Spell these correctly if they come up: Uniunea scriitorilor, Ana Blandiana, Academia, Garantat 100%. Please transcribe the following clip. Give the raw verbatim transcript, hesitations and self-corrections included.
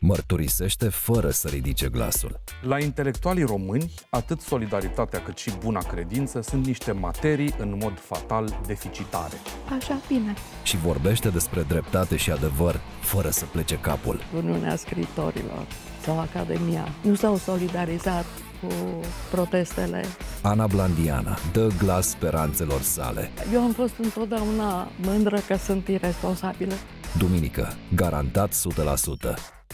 Mărturisește fără să ridice glasul. La intelectualii români, atât solidaritatea cât și buna credință sunt niște materii în mod fatal deficitare. Așa, bine. Și vorbește despre dreptate și adevăr fără să plece capul. Uniunea Scriitorilor sau Academia nu s-au solidarizat cu protestele. Ana Blandiana dă glas speranțelor sale. Eu am fost întotdeauna mândră că sunt irresponsabilă. Duminică, Garantat o sută la sută.